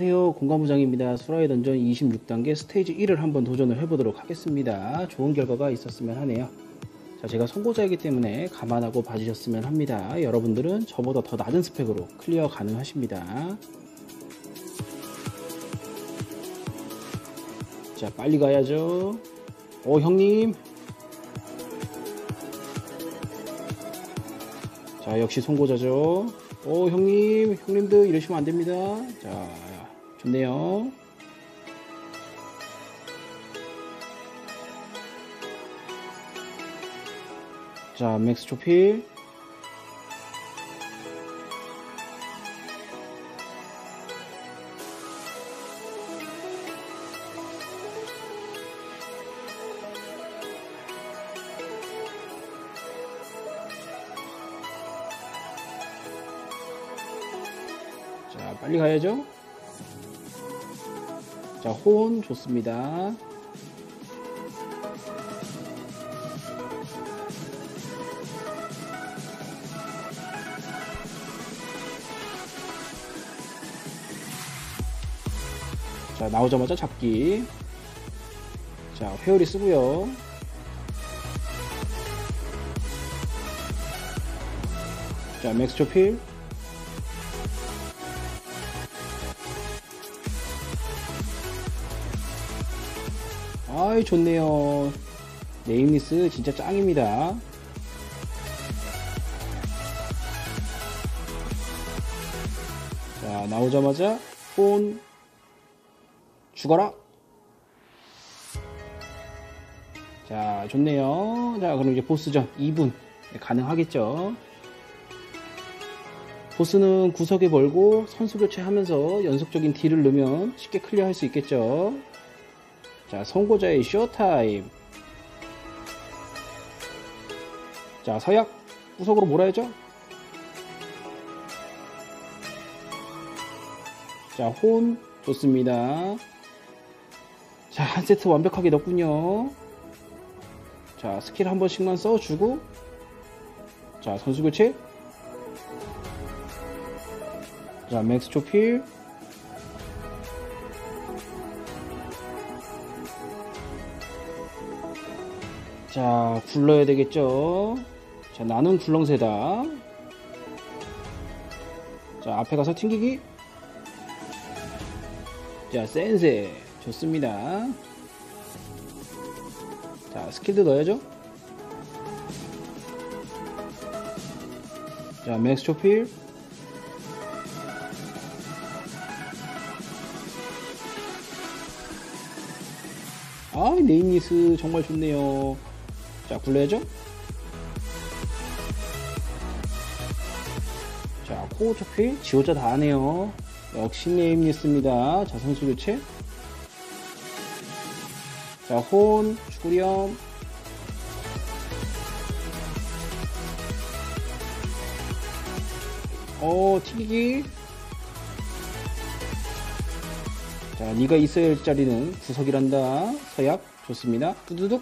안녕하세요, 공과무장입니다. 수라의 던전 26단계 스테이지 1을 한번 도전을 해보도록 하겠습니다. 좋은 결과가 있었으면 하네요. 자, 제가 선고자이기 때문에 감안하고 봐주셨으면 합니다. 여러분들은 저보다 더 낮은 스펙으로 클리어 가능하십니다. 자, 빨리 가야죠. 오, 형님. 자, 역시 선고자죠. 오, 형님들 이러시면 안됩니다. 자, 좋네요. 자, 맥스 초필. 자, 빨리 가야죠. 자, 호온 좋습니다. 자, 나오자마자 잡기. 자, 회오리 쓰고요. 자, 맥스 초필. 아이, 좋네요. 네임리스 진짜 짱입니다. 자, 나오자마자 폰 죽어라. 자, 좋네요. 자, 그럼 이제 보스전 2분 가능하겠죠. 보스는 구석에 몰고 선수 교체하면서 연속적인 딜을 넣으면 쉽게 클리어할 수 있겠죠. 자, 선고자의 쇼타임. 자, 서약 구석으로 몰아야죠. 자, 혼 좋습니다. 자, 한 세트 완벽하게 넣었군요. 자, 스킬 한 번씩만 써주고. 자, 선수 교체. 자, 맥스 초필. 자, 굴러야 되겠죠. 자, 나는 굴렁쇠다. 자, 앞에 가서 튕기기. 자, 센세 좋습니다. 자, 스킬도 넣어야죠. 자, 맥스 초필. 아, 네임리스 정말 좋네요. 자, 굴려야죠. 자, 코어 초필. 지호자 다 하네요. 역시 네임리스입니다. 자, 선수 교체. 자, 혼 죽으렴. 튀기기. 자, 네가 있어야 할 자리는 구석이란다. 서약 좋습니다. 뚜두둑.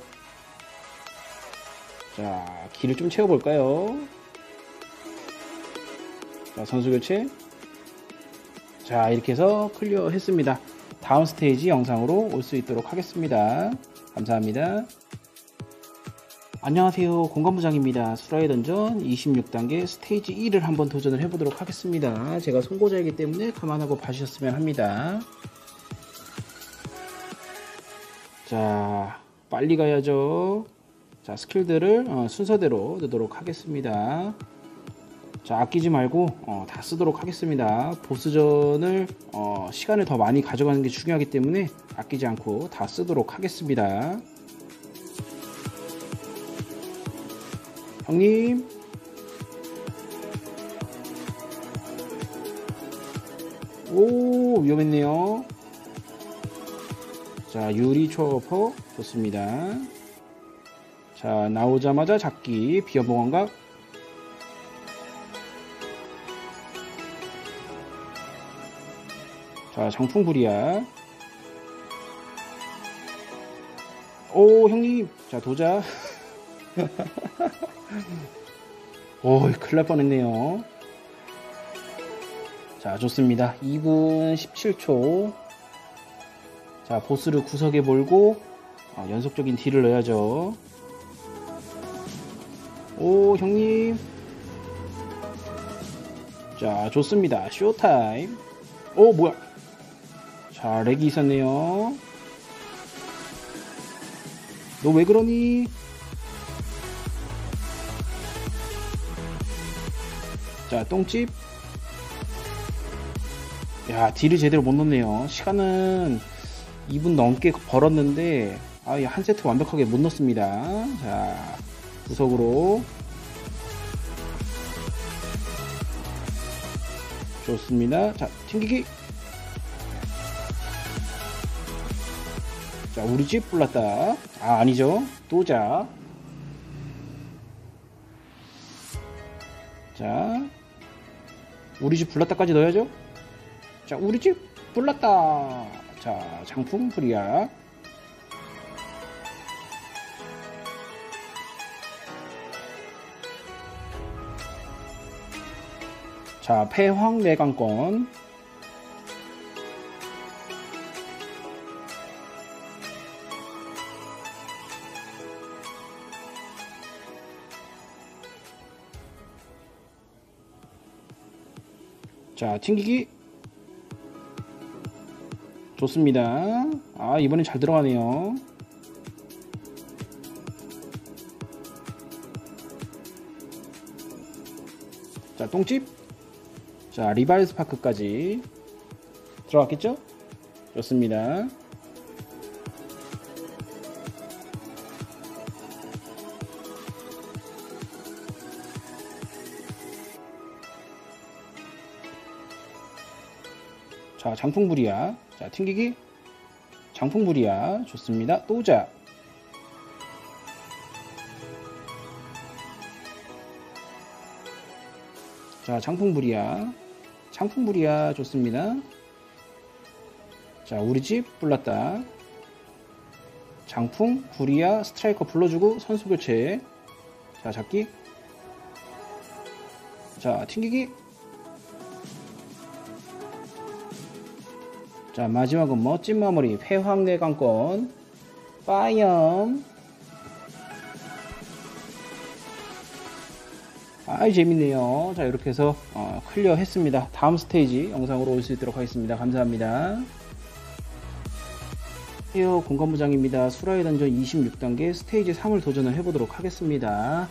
자, 길을 좀 채워볼까요? 자, 선수 교체. 자, 이렇게 해서 클리어 했습니다. 다음 스테이지 영상으로 올 수 있도록 하겠습니다. 감사합니다. 안녕하세요, 공과무장입니다. 수라의 던전 26단계 스테이지 1을 한번 도전을 해보도록 하겠습니다. 제가 선고자이기 때문에 감안하고 봐주셨으면 합니다. 자, 빨리 가야죠. 자, 스킬들을 순서대로 넣도록 하겠습니다. 자, 아끼지 말고 다 쓰도록 하겠습니다. 보스전을 시간을 더 많이 가져가는 게 중요하기 때문에 아끼지 않고 다 쓰도록 하겠습니다. 형님. 오, 위험했네요. 자, 유리 초퍼 좋습니다. 자, 나오자마자 잡기. 비어봉원각. 자, 장풍불이야. 오, 형님. 자, 도자. 오, 큰일 날 뻔했네요. 자, 좋습니다. 2분 17초. 자, 보스를 구석에 몰고 연속적인 딜을 넣어야죠. 오, 형님. 자, 좋습니다. 쇼타임. 오, 뭐야. 자, 렉이 있었네요. 너 왜 그러니? 자, 똥집. 야, 딜을 제대로 못 넣네요. 시간은 2분 넘게 벌었는데 한 세트 완벽하게 못 넣습니다. 자, 구석으로. 좋습니다. 자, 튕기기. 자, 우리 집 불났다. 아, 아니죠. 도자. 자, 우리 집 불났다까지 넣어야죠. 자, 우리 집 불났다. 자, 장풍 프리야. 자, 폐황 내강권. 자, 튕기기. 좋습니다. 아, 이번엔 잘 들어가네요. 자, 똥집. 자, 리바이스 파크까지 들어갔겠죠? 좋습니다. 자, 장풍불이야. 자, 튕기기. 장풍불이야. 좋습니다. 또자. 자, 장풍불이야. 장풍불이야. 좋습니다. 자, 우리집 불났다. 장풍, 불이야. 스트라이커 불러주고 선수교체. 자, 잡기. 자, 튕기기. 자, 마지막은 멋진 마무리. 폐황내강권. 빠염. 아이, 재밌네요. 자, 이렇게 해서 클리어 했습니다. 다음 스테이지 영상으로 올 수 있도록 하겠습니다. 감사합니다. 안녕하세요, 공간부장입니다. 수라의 던전 26단계 스테이지 3을 도전을 해보도록 하겠습니다.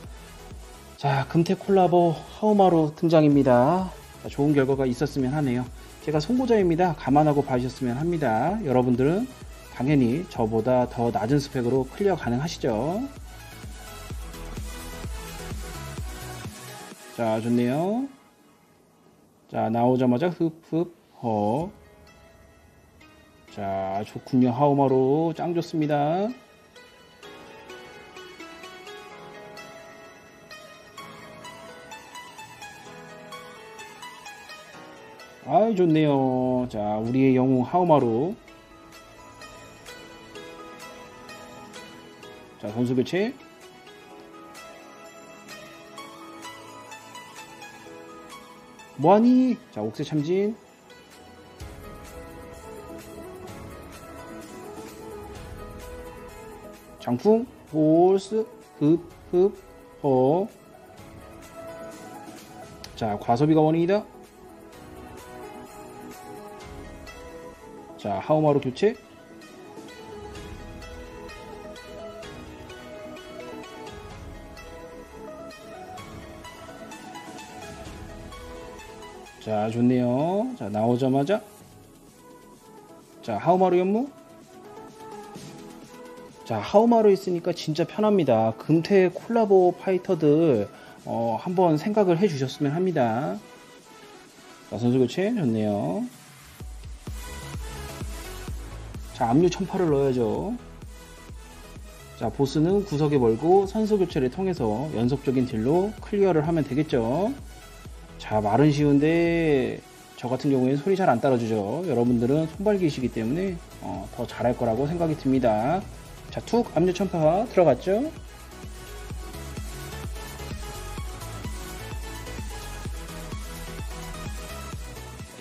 자, 금태 콜라보 하오마루 등장입니다. 자, 좋은 결과가 있었으면 하네요. 제가 송고자입니다. 감안하고 봐주셨으면 합니다. 여러분들은 당연히 저보다 더 낮은 스펙으로 클리어 가능하시죠. 자, 좋네요. 자, 나오자마자 흡흡 허. 자, 좋군요. 하오마루 짱 좋습니다. 아이, 좋네요. 자, 우리의 영웅 하오마루. 자, 선수교체. 뭐하니? 자, 옥새 참진. 장풍 볼스 흡흡 허. 자, 과소비가 원인이다. 자, 하오마루 교체. 자, 좋네요. 자, 나오자마자. 자, 하오마루 연무. 자, 하오마루 있으니까 진짜 편합니다. 금태 콜라보 파이터들 한번 생각을 해주셨으면 합니다. 자, 선수 교체. 좋네요. 자, 압류 1008을 넣어야죠. 자, 보스는 구석에 몰고 선수 교체를 통해서 연속적인 딜로 클리어를 하면 되겠죠. 자, 말은 쉬운데 저 같은 경우에는 소리 잘 안 따라주죠. 여러분들은 손발기이시기 때문에 더 잘할 거라고 생각이 듭니다. 자, 툭 압류 1008 들어갔죠.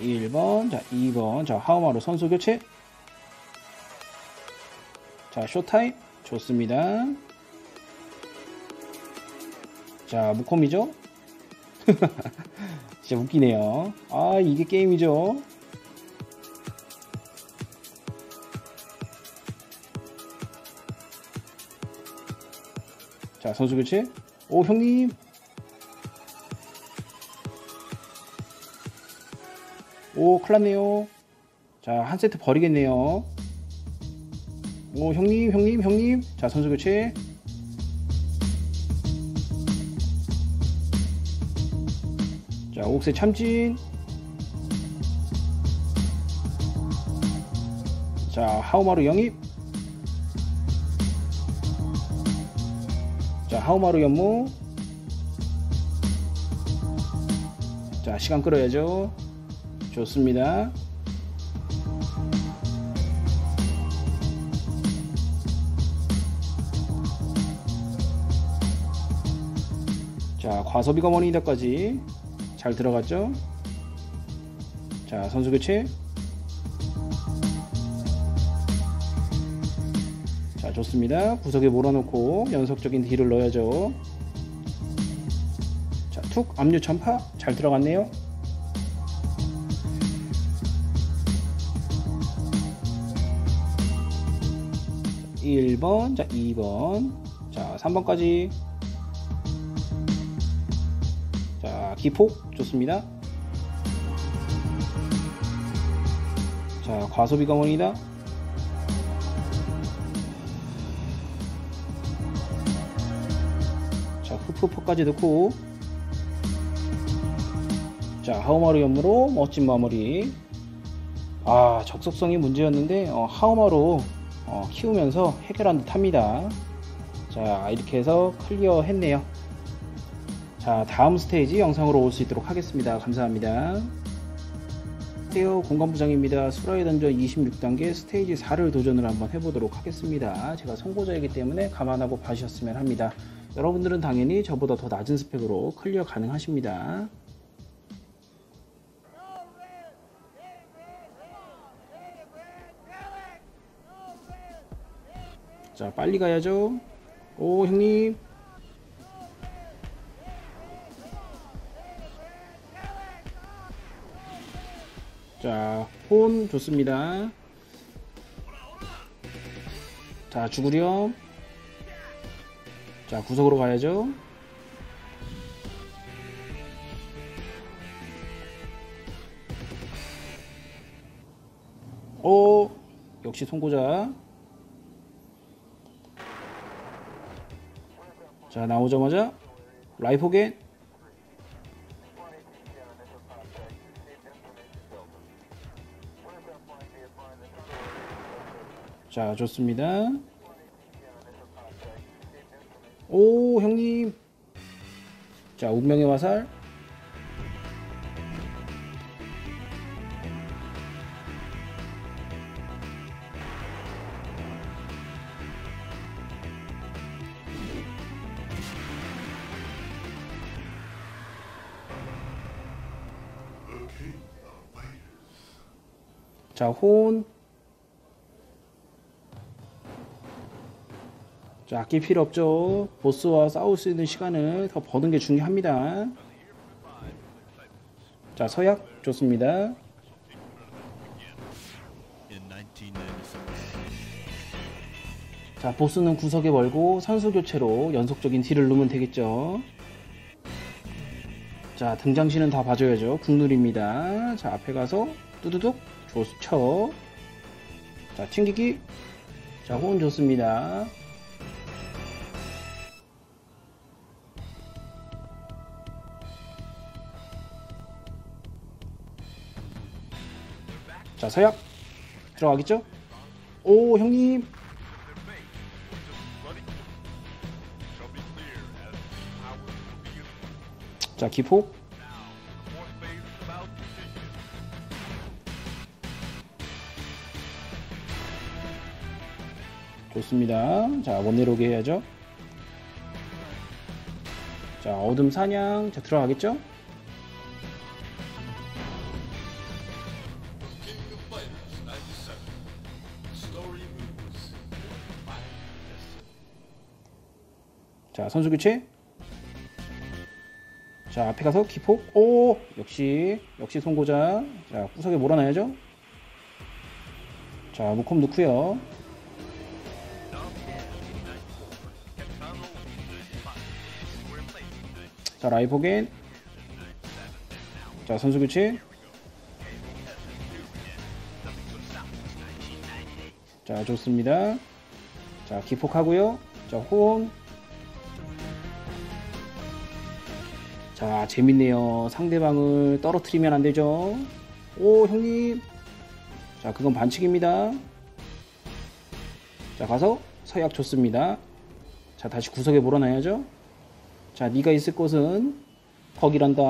1번, 자 2번, 자 하오마루 선수 교체. 자 쇼타임 좋습니다. 자 무콤이죠. 진짜 웃기네요. 아 이게 게임이죠. 자 선수 교체. 오 형님. 오 큰일났네요. 자 한 세트 버리겠네요. 오 형님 형님 형님. 자 선수 교체. 자 옥새 참진. 자 하오마루 영입. 자 하오마루 연무. 자 시간 끌어야죠. 좋습니다. 자 과소비가 머니다까지 잘 들어갔죠. 자 선수 교체. 자 좋습니다. 구석에 몰아놓고 연속적인 딜을 넣어야죠. 자 툭 압류 전파 잘 들어갔네요. 자, 1번, 자 2번, 자 3번까지. 자 기폭 좋습니다. 자 과소비 강원이다. 자 후프퍼까지 넣고. 자 하오마루 연무로 멋진 마무리. 아 적속성이 문제였는데 하오마루 키우면서 해결한 듯 합니다. 자 이렇게 해서 클리어 했네요. 자 다음 스테이지 영상으로 올 수 있도록 하겠습니다. 감사합니다. 안녕하세요, 공간부장입니다. 수라의 던전 26단계 스테이지 4를 도전을 한번 해보도록 하겠습니다. 제가 선고자이기 때문에 감안하고 봐주셨으면 합니다. 여러분들은 당연히 저보다 더 낮은 스펙으로 클리어 가능하십니다. 자 빨리 가야죠. 오 형님. 자 폰 좋습니다. 자 죽으렴. 자 구석으로 가야죠. 오 역시 선고자. 자 나오자마자 라이포겐. 자 좋습니다. 오 형님. 자 운명의 화살. 자, 혼. 자, 아낄 필요 없죠. 보스와 싸울 수 있는 시간을 더 버는 게 중요합니다. 자, 서약 좋습니다. 자, 보스는 구석에 멀고 선수 교체로 연속적인 딜을 넣으면 되겠죠. 자, 등장시는 다 봐줘야죠. 국룰입니다. 자, 앞에 가서 뚜두둑. 좋죠. 자 튕기기. 자 호흡 좋습니다. 자 서약 들어가겠죠. 오 형님. 자 기폭. 좋습니다. 자 원내로게 해야죠. 자 어둠 사냥. 자 들어가겠죠. 자, 선수 교체. 자, 앞에 가서 기폭. 오! 역시 송고자. 자, 구석에 몰아놔야죠. 자, 무콤 넣고요. 자, 라이브겐. 자, 선수 교체. 자, 좋습니다. 자, 기폭하고요. 자, 호응. 자, 재밌네요. 상대방을 떨어뜨리면 안 되죠. 오, 형님. 자, 그건 반칙입니다. 자, 가서 서약 좋습니다. 자, 다시 구석에 몰아놔야죠. 자, 네가 있을 곳은 거기란다.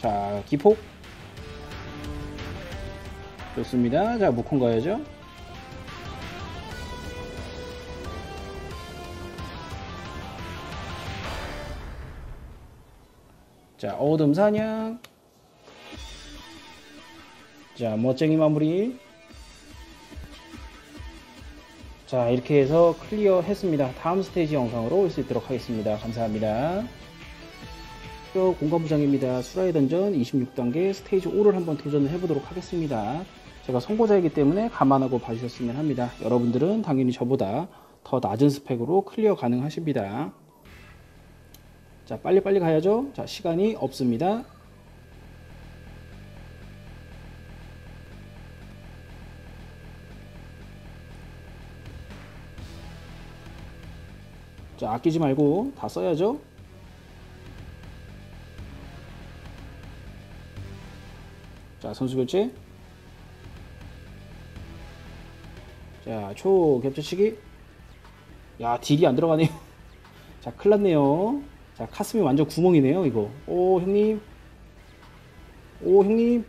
자, 기폭. 좋습니다. 자, 무콘 가야죠. 자, 어둠 사냥. 자, 멋쟁이 마무리. 자, 이렇게 해서 클리어 했습니다. 다음 스테이지 영상으로 올 수 있도록 하겠습니다. 감사합니다. 공간부장입니다. 수라의 던전 26단계 스테이지 5를 한번 도전을 해보도록 하겠습니다. 제가 선고자이기 때문에 감안하고 봐주셨으면 합니다. 여러분들은 당연히 저보다 더 낮은 스펙으로 클리어 가능하십니다. 자, 빨리빨리 가야죠. 자, 시간이 없습니다. 자, 아끼지 말고 다 써야죠. 자, 선수 교체. 자, 초 겹쳐치기. 야, 딜이 안 들어가네요. 자, 큰일 났네요. 자, 카스미 완전 구멍이네요, 이거. 오, 형님. 오, 형님.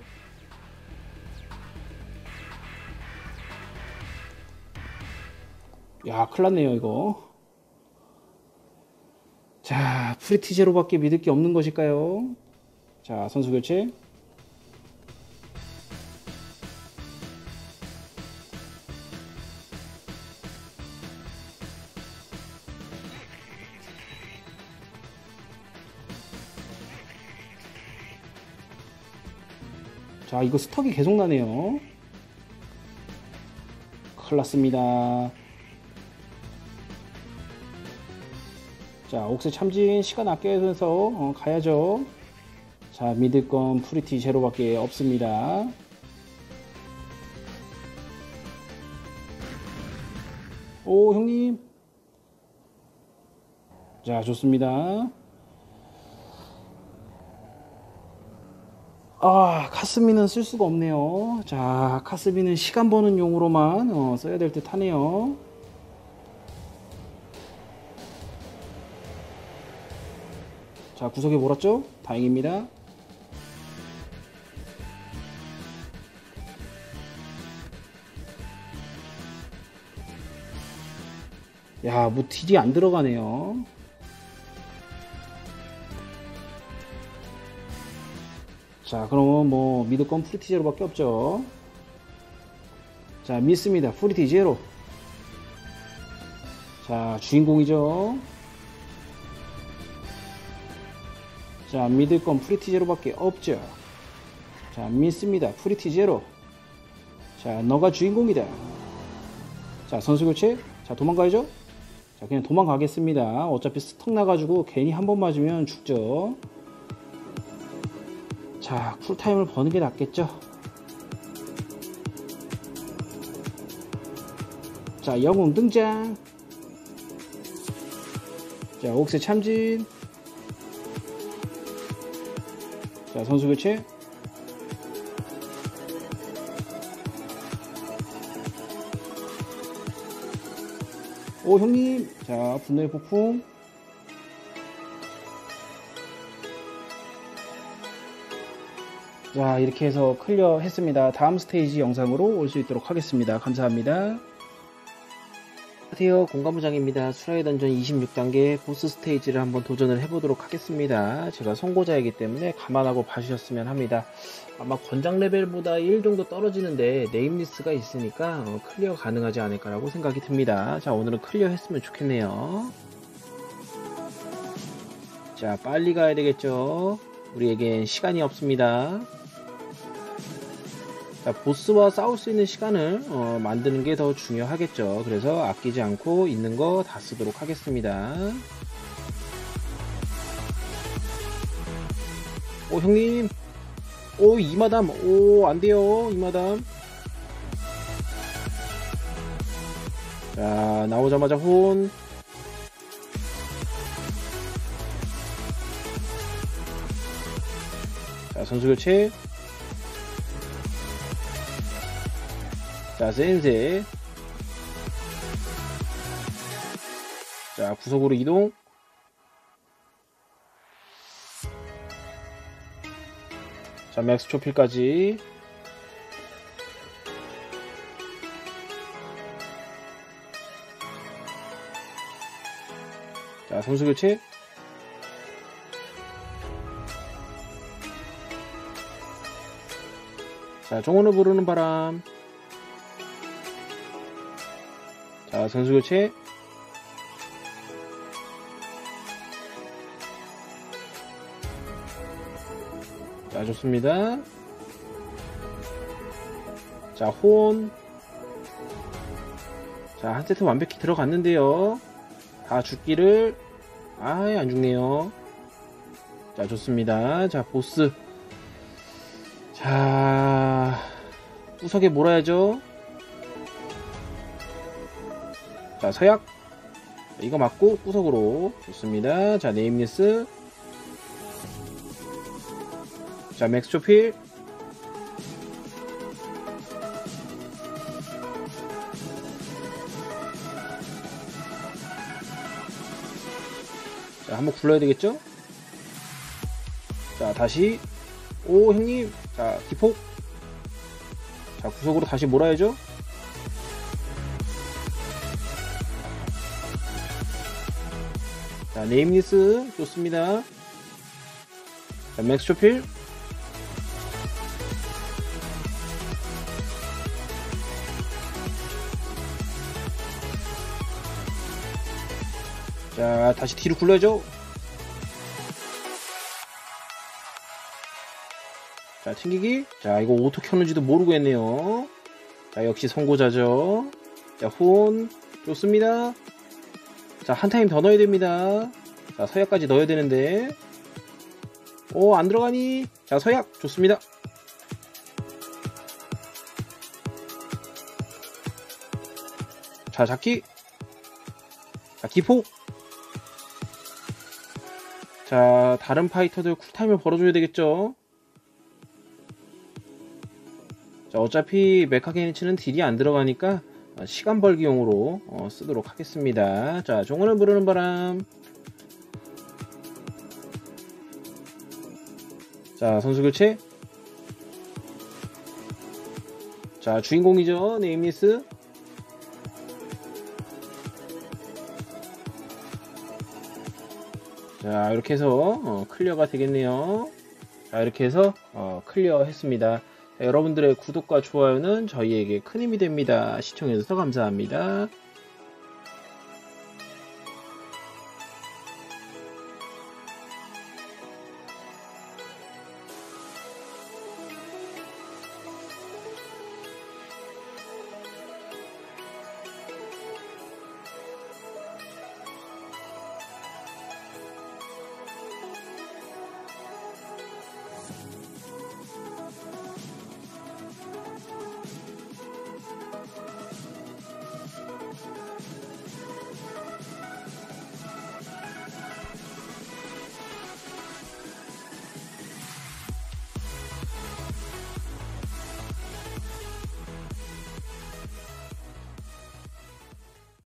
야, 큰일 났네요, 이거. 자, 프리티제로밖에 믿을 게 없는 것일까요? 자, 선수 교체. 자, 이거 스톡이 계속 나네요. 큰일 났습니다. 자, 옥스 참진 시간 아껴서 가야죠. 자, 믿을 건 프리티 제로밖에 없습니다. 오, 형님. 자, 좋습니다. 아, 카스미는 쓸 수가 없네요. 자, 카스미는 시간 버는 용으로만 써야 될 듯 하네요. 자, 구석에 몰았죠? 다행입니다. 야, 뭐 딜이 안 들어가네요. 자, 그러면 뭐 믿을 건 프리티제로 밖에 없죠. 자, 믿습니다. 프리티제로. 자, 주인공이죠. 자, 믿을 건 프리티제로 밖에 없죠. 자, 믿습니다. 프리티제로. 자, 너가 주인공이다. 자, 선수 교체. 자, 도망가야죠. 자, 그냥 도망가겠습니다. 어차피 스톡 나가지고 괜히 한 번 맞으면 죽죠. 자, 쿨타임을 버는 게 낫겠죠. 자, 영웅 등장. 자, 옥새 참진. 자, 선수 교체. 오, 형님. 자, 분노의 폭풍. 자, 이렇게 해서 클리어 했습니다. 다음 스테이지 영상으로 올 수 있도록 하겠습니다. 감사합니다. 안녕하세요, 공감부장입니다. 수라의 던전 26단계 보스 스테이지를 한번 도전을 해보도록 하겠습니다. 제가 선고자이기 때문에 감안하고 봐주셨으면 합니다. 아마 권장 레벨보다 1 정도 떨어지는데 네임리스가 있으니까 클리어 가능하지 않을까라고 생각이 듭니다. 자, 오늘은 클리어 했으면 좋겠네요. 자, 빨리 가야 되겠죠. 우리에겐 시간이 없습니다. 자, 보스와 싸울 수 있는 시간을 만드는 게 더 중요하겠죠. 그래서 아끼지 않고 있는 거 다 쓰도록 하겠습니다. 오, 형님. 오, 이 마담. 오, 안 돼요, 이 마담. 자, 나오자마자 혼. 자, 선수교체. 자, 센세. 자, 구석으로 이동. 자, 맥스 초필까지. 자, 선수 교체. 자, 정원을 부르는 바람. 자, 선수교체. 자, 좋습니다. 자, 혼. 자, 한 세트 완벽히 들어갔는데요. 다 죽기를. 아이, 안 죽네요. 자, 좋습니다. 자, 보스. 자, 구석에 몰아야죠. 자, 서약. 이거 맞고 구석으로. 좋습니다. 자, 네임리스. 자, 맥스 초필. 자, 한번 굴러야 되겠죠? 자, 다시. 오, 형님. 자, 기폭. 자, 구석으로 다시 몰아야죠. 자, 네임리스. 좋습니다. 자, 맥스 초필. 자, 다시 뒤로 굴러야죠. 자, 튕기기. 자, 이거 오토 켰는지도 모르고 했네요. 자, 역시 선고자죠. 자, 혼. 좋습니다. 자, 한 타임 더 넣어야 됩니다. 자, 서약까지 넣어야 되는데. 오, 안 들어가니. 자, 서약. 좋습니다. 자, 잡기. 자, 기포. 자, 다른 파이터들 쿨타임을 벌어줘야 되겠죠. 자, 어차피 메카게니치는 딜이 안 들어가니까 시간 벌기용으로 쓰도록 하겠습니다. 자, 종원을 부르는 바람. 자, 선수 교체. 자, 주인공이죠. 네임리스. 자, 이렇게 해서 클리어가 되겠네요. 자, 이렇게 해서 클리어 했습니다. 여러분들의 구독과 좋아요는 저희에게 큰 힘이 됩니다. 시청해주셔서 감사합니다.